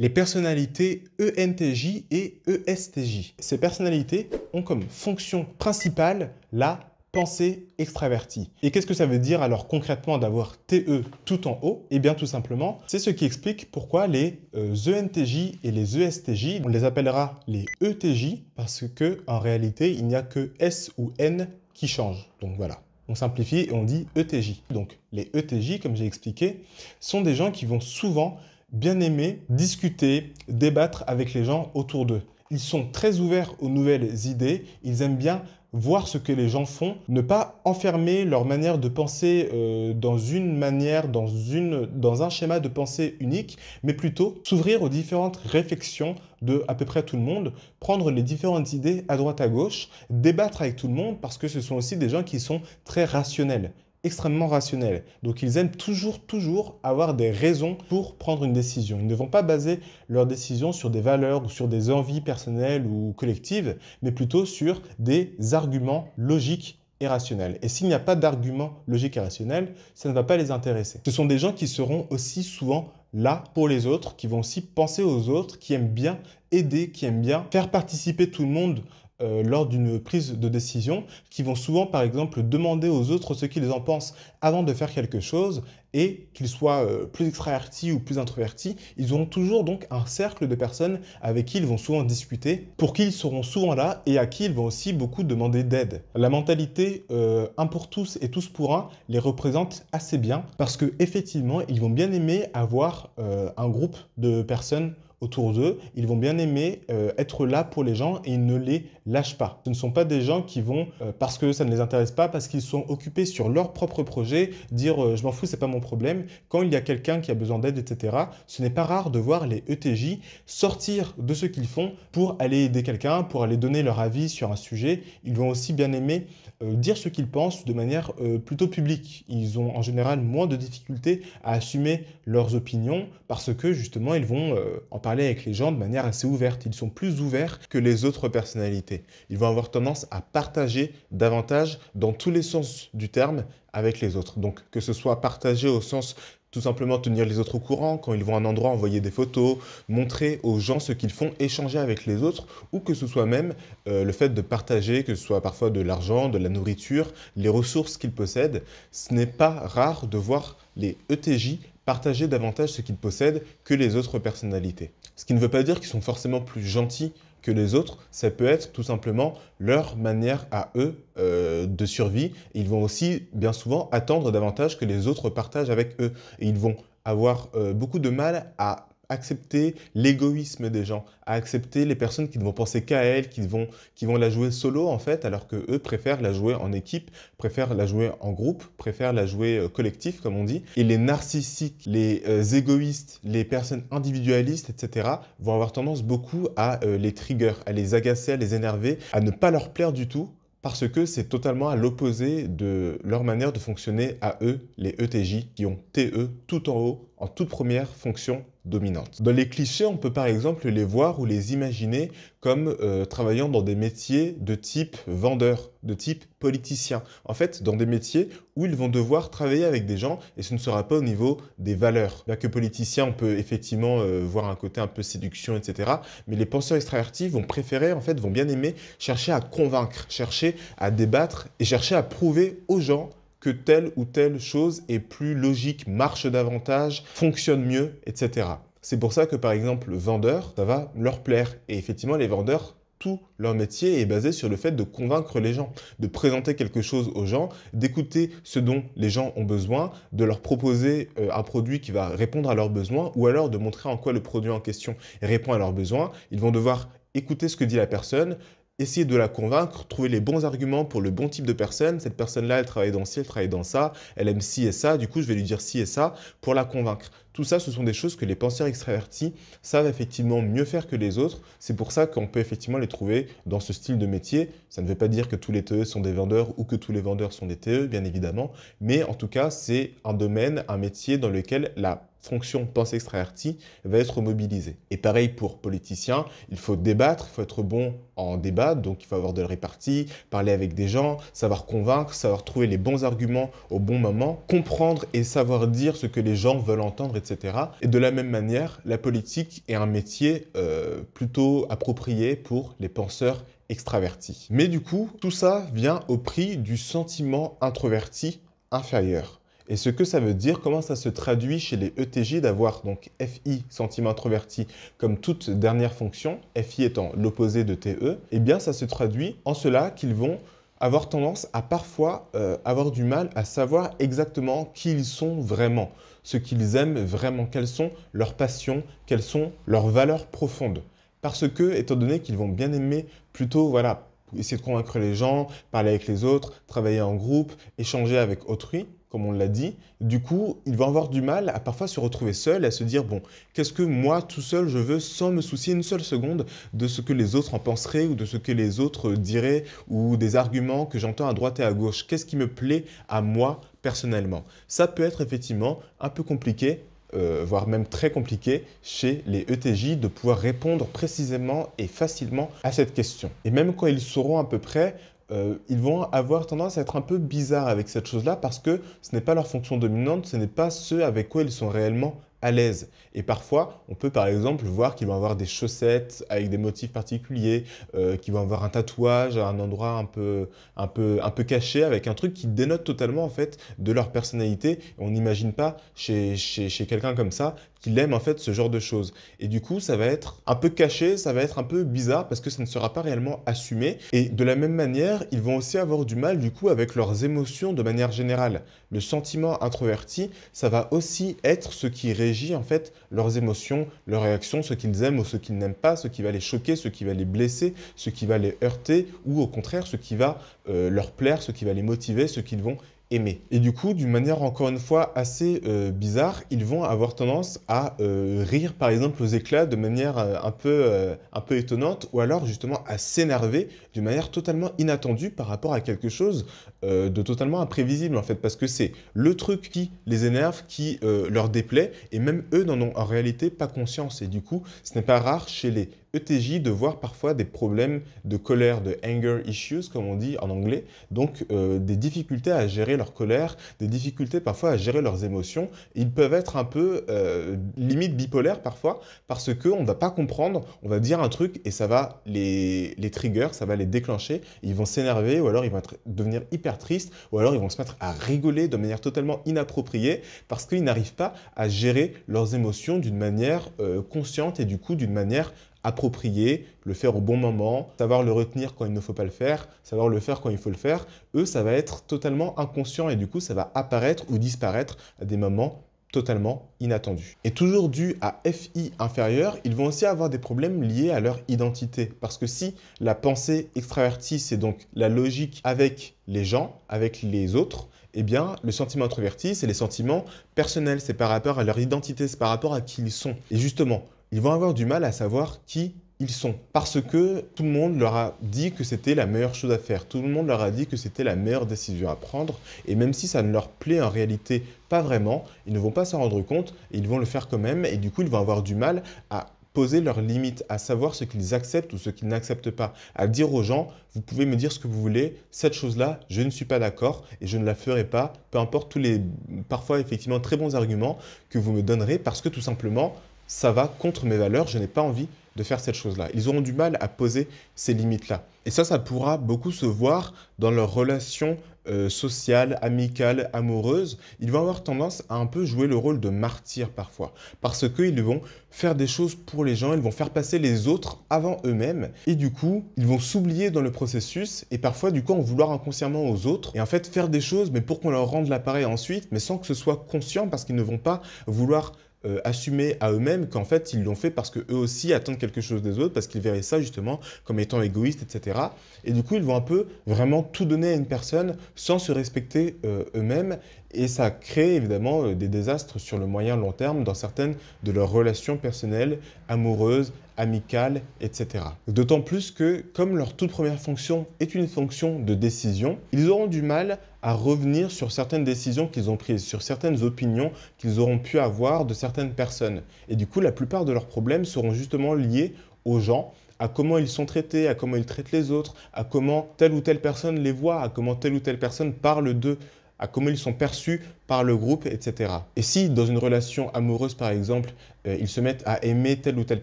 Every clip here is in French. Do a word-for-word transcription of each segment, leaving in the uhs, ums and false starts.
les personnalités E N T J et E S T J. Ces personnalités ont comme fonction principale la pensée extravertie. Et qu'est-ce que ça veut dire alors concrètement d'avoir T E tout en haut? Eh bien tout simplement, c'est ce qui explique pourquoi les euh, E N T J et les E S T J, on les appellera les E T J parce que en réalité, il n'y a que S ou N qui change. Donc voilà. On simplifie et on dit E T J. Donc les E T J, comme j'ai expliqué, sont des gens qui vont souvent bien aimer discuter, débattre avec les gens autour d'eux. Ils sont très ouverts aux nouvelles idées, ils aiment bien voir ce que les gens font, ne pas enfermer leur manière de penser euh, dans une manière, dans, une, dans un schéma de pensée unique, mais plutôt s'ouvrir aux différentes réflexions de à peu près tout le monde, prendre les différentes idées à droite à gauche, débattre avec tout le monde parce que ce sont aussi des gens qui sont très rationnels, extrêmement rationnels. Donc ils aiment toujours, toujours avoir des raisons pour prendre une décision. Ils ne vont pas baser leurs décisions sur des valeurs ou sur des envies personnelles ou collectives, mais plutôt sur des arguments logiques et rationnels. Et s'il n'y a pas d'arguments logiques et rationnels, ça ne va pas les intéresser. Ce sont des gens qui seront aussi souvent là pour les autres, qui vont aussi penser aux autres, qui aiment bien aider, qui aiment bien faire participer tout le monde Euh, lors d'une prise de décision, qui vont souvent par exemple demander aux autres ce qu'ils en pensent avant de faire quelque chose, et qu'ils soient euh, plus extravertis ou plus introvertis, ils auront toujours donc un cercle de personnes avec qui ils vont souvent discuter, pour qui ils seront souvent là et à qui ils vont aussi beaucoup demander d'aide. La mentalité euh, un pour tous et tous pour un les représente assez bien parce que effectivement ils vont bien aimer avoir euh, un groupe de personnes autour d'eux, ils vont bien aimer euh, être là pour les gens et ils ne les lâchent pas. Ce ne sont pas des gens qui vont, euh, parce que ça ne les intéresse pas, parce qu'ils sont occupés sur leur propre projet, dire euh, je m'en fous, c'est pas mon problème. Quand il y a quelqu'un qui a besoin d'aide, et cetera, ce n'est pas rare de voir les E T J sortir de ce qu'ils font pour aller aider quelqu'un, pour aller donner leur avis sur un sujet. Ils vont aussi bien aimer euh, dire ce qu'ils pensent de manière euh, plutôt publique. Ils ont en général moins de difficultés à assumer leurs opinions parce que justement, ils vont euh, en parler avec les gens de manière assez ouverte. Ils sont plus ouverts que les autres personnalités. Ils vont avoir tendance à partager davantage dans tous les sens du terme avec les autres. Donc que ce soit partagé au sens tout simplement tenir les autres au courant, quand ils vont à un endroit envoyer des photos, montrer aux gens ce qu'ils font, échanger avec les autres, ou que ce soit même euh, le fait de partager, que ce soit parfois de l'argent, de la nourriture, les ressources qu'ils possèdent. Ce n'est pas rare de voir les E T J partager davantage ce qu'ils possèdent que les autres personnalités. Ce qui ne veut pas dire qu'ils sont forcément plus gentils que les autres, ça peut être tout simplement leur manière à eux euh, de survie. Ils vont aussi bien souvent attendre davantage que les autres partagent avec eux. Et ils vont avoir euh, beaucoup de mal à accepter l'égoïsme des gens, à accepter les personnes qui ne vont penser qu'à elles, qui vont, qui vont la jouer solo en fait, alors que eux préfèrent la jouer en équipe, préfèrent la jouer en groupe, préfèrent la jouer collectif comme on dit. Et les narcissiques, les euh, égoïstes, les personnes individualistes, et cetera vont avoir tendance beaucoup à euh, les trigger, à les agacer, à les énerver, à ne pas leur plaire du tout, parce que c'est totalement à l'opposé de leur manière de fonctionner à eux, les E T J, qui ont T E tout en haut, en toute première fonction dominante. Dans les clichés, on peut par exemple les voir ou les imaginer comme euh, travaillant dans des métiers de type vendeur, de type politicien. En fait, dans des métiers où ils vont devoir travailler avec des gens et ce ne sera pas au niveau des valeurs. Bien que politicien, on peut effectivement euh, voir un côté un peu séduction, et cetera. Mais les penseurs extravertis vont préférer, en fait, vont bien aimer chercher à convaincre, chercher à débattre et chercher à prouver aux gens que telle ou telle chose est plus logique, marche davantage, fonctionne mieux, et cetera. C'est pour ça que, par exemple, vendeur, ça va leur plaire. Et effectivement, les vendeurs, tout leur métier est basé sur le fait de convaincre les gens, de présenter quelque chose aux gens, d'écouter ce dont les gens ont besoin, de leur proposer un produit qui va répondre à leurs besoins ou alors de montrer en quoi le produit en question répond à leurs besoins. Ils vont devoir écouter ce que dit la personne, essayer de la convaincre, trouver les bons arguments pour le bon type de personne. Cette personne-là, elle travaille dans ci, elle travaille dans ça, elle aime ci et ça, du coup, je vais lui dire ci et ça pour la convaincre. Tout ça, ce sont des choses que les penseurs extravertis savent effectivement mieux faire que les autres. C'est pour ça qu'on peut effectivement les trouver dans ce style de métier. Ça ne veut pas dire que tous les T E sont des vendeurs ou que tous les vendeurs sont des T E, bien évidemment. Mais en tout cas, c'est un domaine, un métier dans lequel la fonction pensée extravertie va être mobilisée. Et pareil pour politicien, il faut débattre, il faut être bon en débat, donc il faut avoir de la répartie, parler avec des gens, savoir convaincre, savoir trouver les bons arguments au bon moment, comprendre et savoir dire ce que les gens veulent entendre, et cetera. Et de la même manière, la politique est un métier euh, plutôt approprié pour les penseurs extravertis. Mais du coup, tout ça vient au prix du sentiment introverti inférieur. Et ce que ça veut dire, comment ça se traduit chez les E T J d'avoir donc F I, sentiment introverti, comme toute dernière fonction, F I étant l'opposé de T E, eh bien ça se traduit en cela qu'ils vont avoir tendance à parfois euh, avoir du mal à savoir exactement qui ils sont vraiment, ce qu'ils aiment vraiment, quelles sont leurs passions, quelles sont leurs valeurs profondes. Parce que, étant donné qu'ils vont bien aimer plutôt, voilà, essayer de convaincre les gens, parler avec les autres, travailler en groupe, échanger avec autrui, comme on l'a dit, du coup, ils vont avoir du mal à parfois se retrouver seuls, à se dire, bon, qu'est-ce que moi, tout seul, je veux sans me soucier une seule seconde de ce que les autres en penseraient ou de ce que les autres diraient ou des arguments que j'entends à droite et à gauche. Qu'est-ce qui me plaît à moi personnellement? Ça peut être effectivement un peu compliqué, Euh, voire même très compliqué chez les E T J de pouvoir répondre précisément et facilement à cette question. Et même quand ils sauront à peu près, euh, ils vont avoir tendance à être un peu bizarres avec cette chose-là parce que ce n'est pas leur fonction dominante, ce n'est pas ce avec quoi ils sont réellement à l'aise. Et parfois, on peut par exemple voir qu'ils vont avoir des chaussettes avec des motifs particuliers, euh, qu'ils vont avoir un tatouage à un endroit un peu, un, peu, un peu caché avec un truc qui dénote totalement en fait de leur personnalité. On n'imagine pas chez, chez, chez quelqu'un comme ça qu'il aime en fait ce genre de choses. Et du coup, ça va être un peu caché, ça va être un peu bizarre parce que ça ne sera pas réellement assumé. Et de la même manière, ils vont aussi avoir du mal du coup avec leurs émotions de manière générale. Le sentiment introverti, ça va aussi être ce qui réagit en fait leurs émotions, leurs réactions, ce qu'ils aiment ou ce qu'ils n'aiment pas, ce qui va les choquer, ce qui va les blesser, ce qui va les heurter ou au contraire ce qui va euh, leur plaire, ce qui va les motiver, ce qu'ils vont aimer. Et du coup, d'une manière encore une fois assez euh, bizarre, ils vont avoir tendance à euh, rire par exemple aux éclats de manière euh, un peu, euh, un peu étonnante ou alors justement à s'énerver d'une manière totalement inattendue par rapport à quelque chose euh, de totalement imprévisible en fait parce que c'est le truc qui les énerve, qui euh, leur déplaît et même eux n'en ont en réalité pas conscience et du coup, ce n'est pas rare chez les E T J de voir parfois des problèmes de colère, de anger issues, comme on dit en anglais, donc euh, des difficultés à gérer leur colère, des difficultés parfois à gérer leurs émotions. Ils peuvent être un peu euh, limite bipolaires parfois parce qu'on ne va pas comprendre, on va dire un truc et ça va les, les trigger, ça va les déclencher, ils vont s'énerver ou alors ils vont être, devenir hyper tristes ou alors ils vont se mettre à rigoler de manière totalement inappropriée parce qu'ils n'arrivent pas à gérer leurs émotions d'une manière euh, consciente et du coup d'une manière approprié, le faire au bon moment, savoir le retenir quand il ne faut pas le faire, savoir le faire quand il faut le faire, eux, ça va être totalement inconscient et du coup, ça va apparaître ou disparaître à des moments totalement inattendus. Et toujours dû à F I inférieur, ils vont aussi avoir des problèmes liés à leur identité. Parce que si la pensée extravertie, c'est donc la logique avec les gens, avec les autres, eh bien, le sentiment introverti, c'est les sentiments personnels, c'est par rapport à leur identité, c'est par rapport à qui ils sont. Et justement, ils vont avoir du mal à savoir qui ils sont parce que tout le monde leur a dit que c'était la meilleure chose à faire, tout le monde leur a dit que c'était la meilleure décision à prendre et même si ça ne leur plaît en réalité pas vraiment, ils ne vont pas s'en rendre compte, ils vont le faire quand même et du coup ils vont avoir du mal à poser leurs limites, à savoir ce qu'ils acceptent ou ce qu'ils n'acceptent pas, à dire aux gens « vous pouvez me dire ce que vous voulez, cette chose-là, je ne suis pas d'accord et je ne la ferai pas, peu importe tous les parfois effectivement très bons arguments que vous me donnerez parce que tout simplement, ça va contre mes valeurs, je n'ai pas envie de faire cette chose-là. » Ils auront du mal à poser ces limites-là. Et ça, ça pourra beaucoup se voir dans leurs relations euh, sociales, amicales, amoureuses. Ils vont avoir tendance à un peu jouer le rôle de martyr parfois parce qu'ils vont faire des choses pour les gens, ils vont faire passer les autres avant eux-mêmes et du coup, ils vont s'oublier dans le processus et parfois du coup en vouloir inconsciemment aux autres et en fait faire des choses mais pour qu'on leur rende l'appareil ensuite mais sans que ce soit conscient parce qu'ils ne vont pas vouloir Euh, assumer à eux-mêmes qu'en fait ils l'ont fait parce qu'eux aussi attendent quelque chose des autres parce qu'ils verraient ça justement comme étant égoïste, et cetera. Et du coup, ils vont un peu vraiment tout donner à une personne sans se respecter euh, eux-mêmes Et ça crée évidemment des désastres sur le moyen-long terme dans certaines de leurs relations personnelles, amoureuses, amicales, et cetera. D'autant plus que, comme leur toute première fonction est une fonction de décision, ils auront du mal à revenir sur certaines décisions qu'ils ont prises, sur certaines opinions qu'ils auront pu avoir de certaines personnes. Et du coup, la plupart de leurs problèmes seront justement liés aux gens, à comment ils sont traités, à comment ils traitent les autres, à comment telle ou telle personne les voit, à comment telle ou telle personne parle d'eux, à comment ils sont perçus par le groupe, et cetera. Et si, dans une relation amoureuse par exemple, euh, ils se mettent à aimer telle ou telle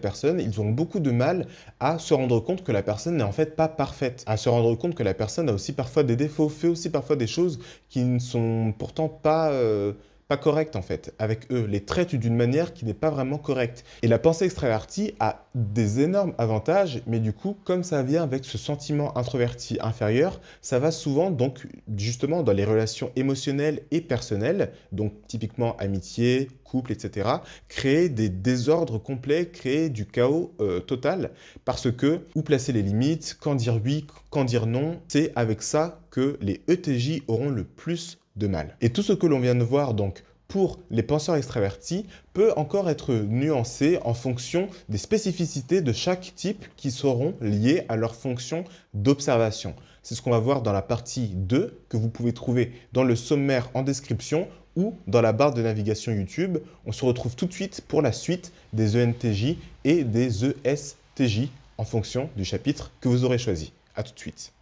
personne, ils auront beaucoup de mal à se rendre compte que la personne n'est en fait pas parfaite, à se rendre compte que la personne a aussi parfois des défauts, fait aussi parfois des choses qui ne sont pourtant pas... Euh, pas correcte en fait, avec eux, les traite d'une manière qui n'est pas vraiment correcte. Et la pensée extravertie a des énormes avantages, mais du coup, comme ça vient avec ce sentiment introverti inférieur, ça va souvent donc justement dans les relations émotionnelles et personnelles, donc typiquement amitié, couple, et cetera, créer des désordres complets, créer du chaos euh, total, parce que où placer les limites, quand dire oui, quand dire non, c'est avec ça que les E T J auront le plus de mal. Et tout ce que l'on vient de voir donc pour les penseurs extravertis peut encore être nuancé en fonction des spécificités de chaque type qui seront liées à leur fonction d'observation. C'est ce qu'on va voir dans la partie deux que vous pouvez trouver dans le sommaire en description ou dans la barre de navigation YouTube. On se retrouve tout de suite pour la suite des E N T J et des E S T J en fonction du chapitre que vous aurez choisi. À tout de suite.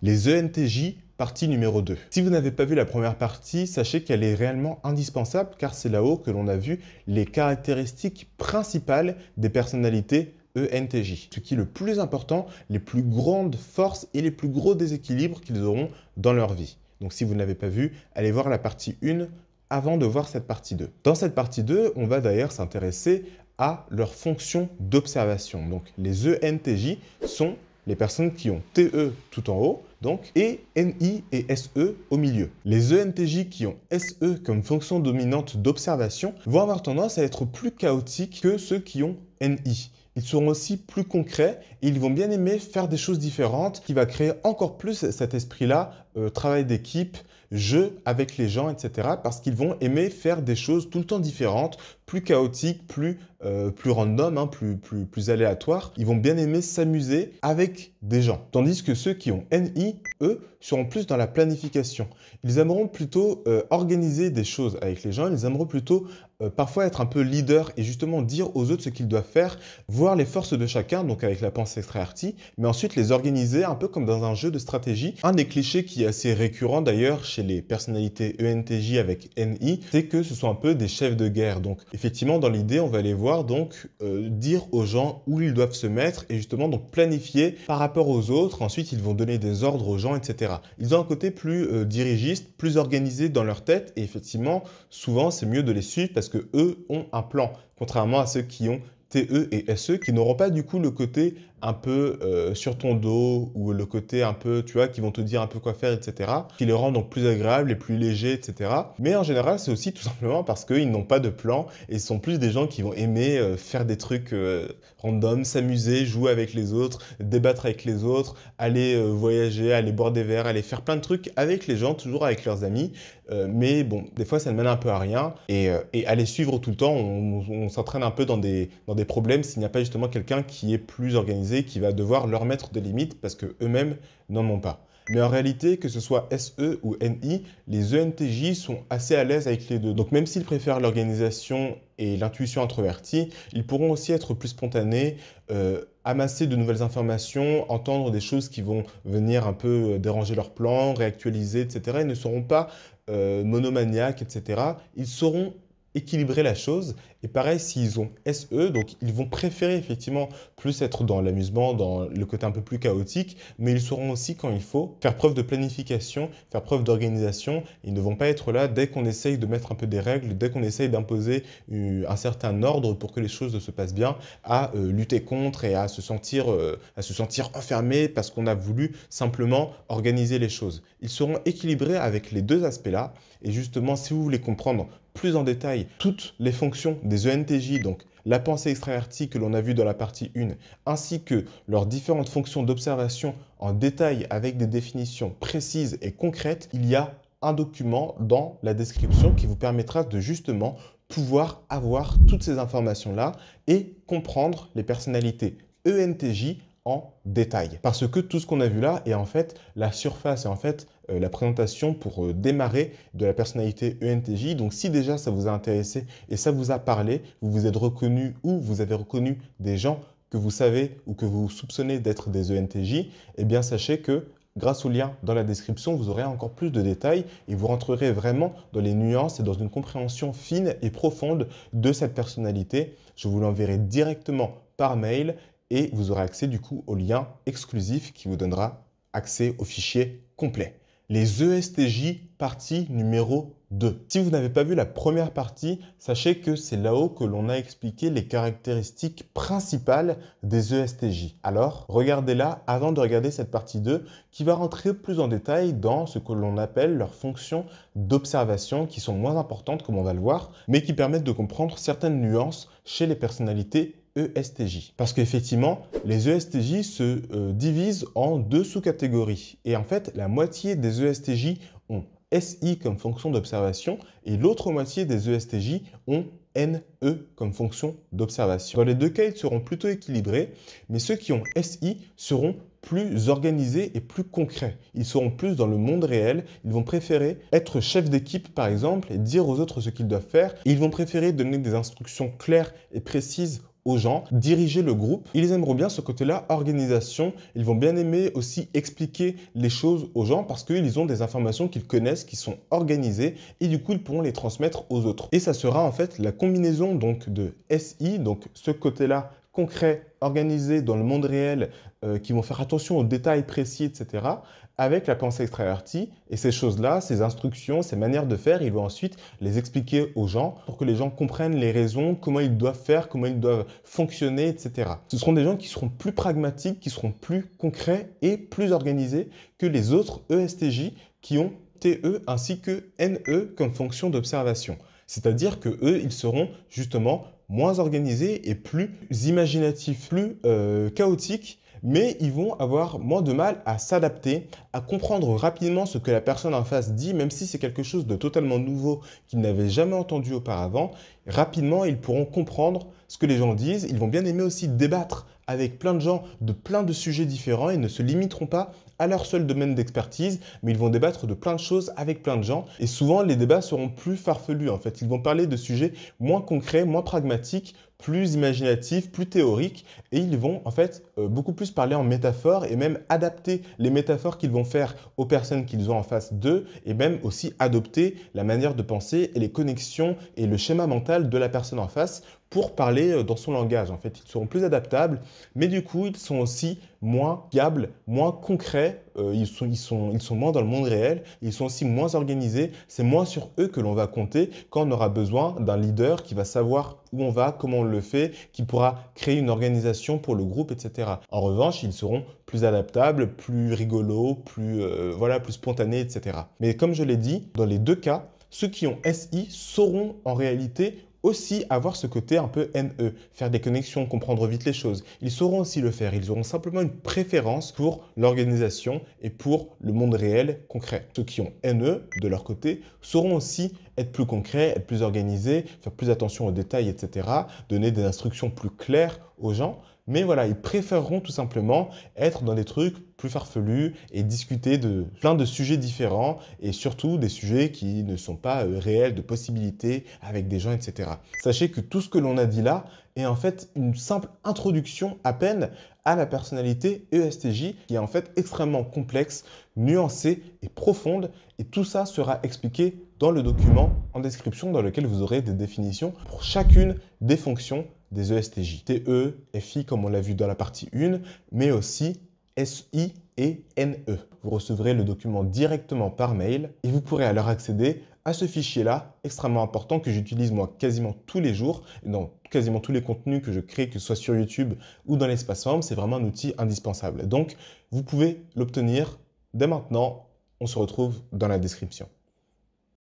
Les E N T J, partie numéro deux. Si vous n'avez pas vu la première partie, sachez qu'elle est réellement indispensable car c'est là-haut que l'on a vu les caractéristiques principales des personnalités E N T J. Ce qui est le plus important, les plus grandes forces et les plus gros déséquilibres qu'ils auront dans leur vie. Donc si vous ne l'avez pas vu, allez voir la partie un avant de voir cette partie deux. Dans cette partie deux, on va d'ailleurs s'intéresser à leur fonction d'observation. Donc les E N T J sont les personnes qui ont T E tout en haut, donc, et N I et S E au milieu. Les E N T J qui ont S E comme fonction dominante d'observation vont avoir tendance à être plus chaotiques que ceux qui ont N I. Ils seront aussi plus concrets et ils vont bien aimer faire des choses différentes qui va créer encore plus cet esprit-là, euh, travail d'équipe, jeu avec les gens, et cetera. Parce qu'ils vont aimer faire des choses tout le temps différentes, plus chaotiques, plus, euh, plus random, hein, plus, plus, plus aléatoires. Ils vont bien aimer s'amuser avec des gens. Tandis que ceux qui ont N I, eux, seront plus dans la planification. Ils aimeront plutôt euh, organiser des choses avec les gens. Ils aimeront plutôt euh, parfois être un peu leader et justement dire aux autres ce qu'ils doivent faire, voir les forces de chacun, donc avec la pensée extravertie, mais ensuite les organiser un peu comme dans un jeu de stratégie. Un des clichés qui est assez récurrent d'ailleurs chez les personnalités E N T J avec N I, c'est que ce sont un peu des chefs de guerre. Donc effectivement, dans l'idée, on va les voir donc euh, dire aux gens où ils doivent se mettre et justement donc planifier par rapport aux autres. Ensuite, ils vont donner des ordres aux gens, et cetera. Ils ont un côté plus euh, dirigiste, plus organisé dans leur tête et effectivement, souvent, c'est mieux de les suivre parce que eux ont un plan, contrairement à ceux qui ont T E et S E qui n'auront pas du coup le côté un peu euh, sur ton dos ou le côté un peu, tu vois, qui vont te dire un peu quoi faire, et cetera. Qui les rend donc plus agréables et plus légers, et cetera. Mais en général, c'est aussi tout simplement parce qu'ils n'ont pas de plan et sont plus des gens qui vont aimer euh, faire des trucs euh, random, s'amuser, jouer avec les autres, débattre avec les autres, aller euh, voyager, aller boire des verres, aller faire plein de trucs avec les gens, toujours avec leurs amis. Euh, mais bon, des fois, ça ne mène un peu à rien et, euh, et à les suivre tout le temps, on, on, on s'entraîne un peu dans des, dans des problèmes s'il n'y a pas justement quelqu'un qui est plus organisé, qui va devoir leur mettre des limites parce que eux-mêmes n'en ont pas. Mais en réalité, que ce soit S E ou N I, les E N T J sont assez à l'aise avec les deux. Donc même s'ils préfèrent l'organisation et l'intuition introvertie, ils pourront aussi être plus spontanés, euh, amasser de nouvelles informations, entendre des choses qui vont venir un peu déranger leur plan, réactualiser, et cetera. Ils ne seront pas euh, monomaniaques, et cetera. Ils sauront équilibrer la chose. Et pareil, s'ils ont S E, donc ils vont préférer effectivement plus être dans l'amusement, dans le côté un peu plus chaotique, mais ils sauront aussi quand il faut faire preuve de planification, faire preuve d'organisation. Ils ne vont pas être là dès qu'on essaye de mettre un peu des règles, dès qu'on essaye d'imposer un certain ordre pour que les choses se passent bien, à euh, lutter contre et à se sentir, euh, à se sentir enfermé parce qu'on a voulu simplement organiser les choses. Ils seront équilibrés avec les deux aspects-là. Et justement, si vous voulez comprendre plus en détail toutes les fonctions des E N T J, donc la pensée extravertie que l'on a vue dans la partie un, ainsi que leurs différentes fonctions d'observation en détail avec des définitions précises et concrètes, il y a un document dans la description qui vous permettra de justement pouvoir avoir toutes ces informations-là et comprendre les personnalités E N T J en détail. Parce que tout ce qu'on a vu là est en fait la surface et en fait euh, la présentation pour euh, démarrer de la personnalité E N T J. Donc si déjà ça vous a intéressé et ça vous a parlé, vous vous êtes reconnu ou vous avez reconnu des gens que vous savez ou que vous soupçonnez d'être des E N T J, eh bien sachez que grâce au lien dans la description, vous aurez encore plus de détails et vous rentrerez vraiment dans les nuances et dans une compréhension fine et profonde de cette personnalité. Je vous l'enverrai directement par mail et vous aurez accès du coup au lien exclusif qui vous donnera accès au fichier complet. Les E S T J, partie numéro deux. Si vous n'avez pas vu la première partie, sachez que c'est là-haut que l'on a expliqué les caractéristiques principales des E S T J. Alors, regardez-la avant de regarder cette partie deux qui va rentrer plus en détail dans ce que l'on appelle leurs fonctions d'observation qui sont moins importantes comme on va le voir, mais qui permettent de comprendre certaines nuances chez les personnalités E S T J. Parce qu'effectivement, les E S T J se euh, divisent en deux sous-catégories. Et en fait, la moitié des E S T J ont S I comme fonction d'observation et l'autre moitié des E S T J ont N E comme fonction d'observation. Dans les deux cas, ils seront plutôt équilibrés, mais ceux qui ont S I seront plus organisés et plus concrets. Ils seront plus dans le monde réel, ils vont préférer être chef d'équipe par exemple et dire aux autres ce qu'ils doivent faire. Ils vont préférer donner des instructions claires et précises aux gens, diriger le groupe. Ils aimeront bien ce côté-là, organisation. Ils vont bien aimer aussi expliquer les choses aux gens parce qu'ils ont des informations qu'ils connaissent, qui sont organisées et du coup, ils pourront les transmettre aux autres. Et ça sera en fait la combinaison donc de S I, donc ce côté-là concret, organisé dans le monde réel, euh, qui vont faire attention aux détails précis, et cetera, avec la pensée extravertie. Et ces choses-là, ces instructions, ces manières de faire, ils vont ensuite les expliquer aux gens pour que les gens comprennent les raisons, comment ils doivent faire, comment ils doivent fonctionner, et cetera. Ce seront des gens qui seront plus pragmatiques, qui seront plus concrets et plus organisés que les autres E S T J qui ont T E ainsi que N E comme fonction d'observation. C'est-à-dire que eux, ils seront justement moins organisés et plus imaginatifs, plus euh, chaotiques, mais ils vont avoir moins de mal à s'adapter, à comprendre rapidement ce que la personne en face dit, même si c'est quelque chose de totalement nouveau qu'ils n'avaient jamais entendu auparavant. Rapidement, ils pourront comprendre ce que les gens disent. Ils vont bien aimer aussi débattre avec plein de gens de plein de sujets différents. Ils ne se limiteront pas à leur seul domaine d'expertise, mais ils vont débattre de plein de choses avec plein de gens. Et souvent, les débats seront plus farfelus. En fait, ils vont parler de sujets moins concrets, moins pragmatiques, plus imaginatifs, plus théoriques. Et ils vont en fait euh, beaucoup plus parler en métaphores et même adapter les métaphores qu'ils vont faire aux personnes qu'ils ont en face d'eux et même aussi adopter la manière de penser et les connexions et le schéma mental de la personne en face pour parler dans son langage. En fait, ils seront plus adaptables, mais du coup, ils sont aussi moins fiables, moins concrets, euh, ils, sont, ils, sont, ils sont moins dans le monde réel, ils sont aussi moins organisés, c'est moins sur eux que l'on va compter quand on aura besoin d'un leader qui va savoir où on va, comment on le fait, qui pourra créer une organisation pour le groupe, et cetera. En revanche, ils seront plus adaptables, plus rigolos, plus, euh, voilà, plus spontanés, et cetera. Mais comme je l'ai dit, dans les deux cas, ceux qui ont S I sauront en réalité aussi avoir ce côté un peu N E, faire des connexions, comprendre vite les choses. Ils sauront aussi le faire, ils auront simplement une préférence pour l'organisation et pour le monde réel concret. Ceux qui ont N E, de leur côté, sauront aussi être plus concrets, être plus organisés, faire plus attention aux détails, et cetera, donner des instructions plus claires aux gens. Mais voilà, ils préféreront tout simplement être dans des trucs plus farfelus et discuter de plein de sujets différents et surtout des sujets qui ne sont pas réels, de possibilités avec des gens, et cetera. Sachez que tout ce que l'on a dit là est en fait une simple introduction à peine à la personnalité E S T J qui est en fait extrêmement complexe, nuancée et profonde et tout ça sera expliqué dans le document en description dans lequel vous aurez des définitions pour chacune des fonctions des E S T J. T E, F I comme on l'a vu dans la partie un, mais aussi S I et N E. Vous recevrez le document directement par mail et vous pourrez alors accéder à ce fichier-là extrêmement important que j'utilise moi quasiment tous les jours, dans quasiment tous les contenus que je crée, que ce soit sur YouTube ou dans l'espace forme, c'est vraiment un outil indispensable. Donc, vous pouvez l'obtenir dès maintenant. On se retrouve dans la description.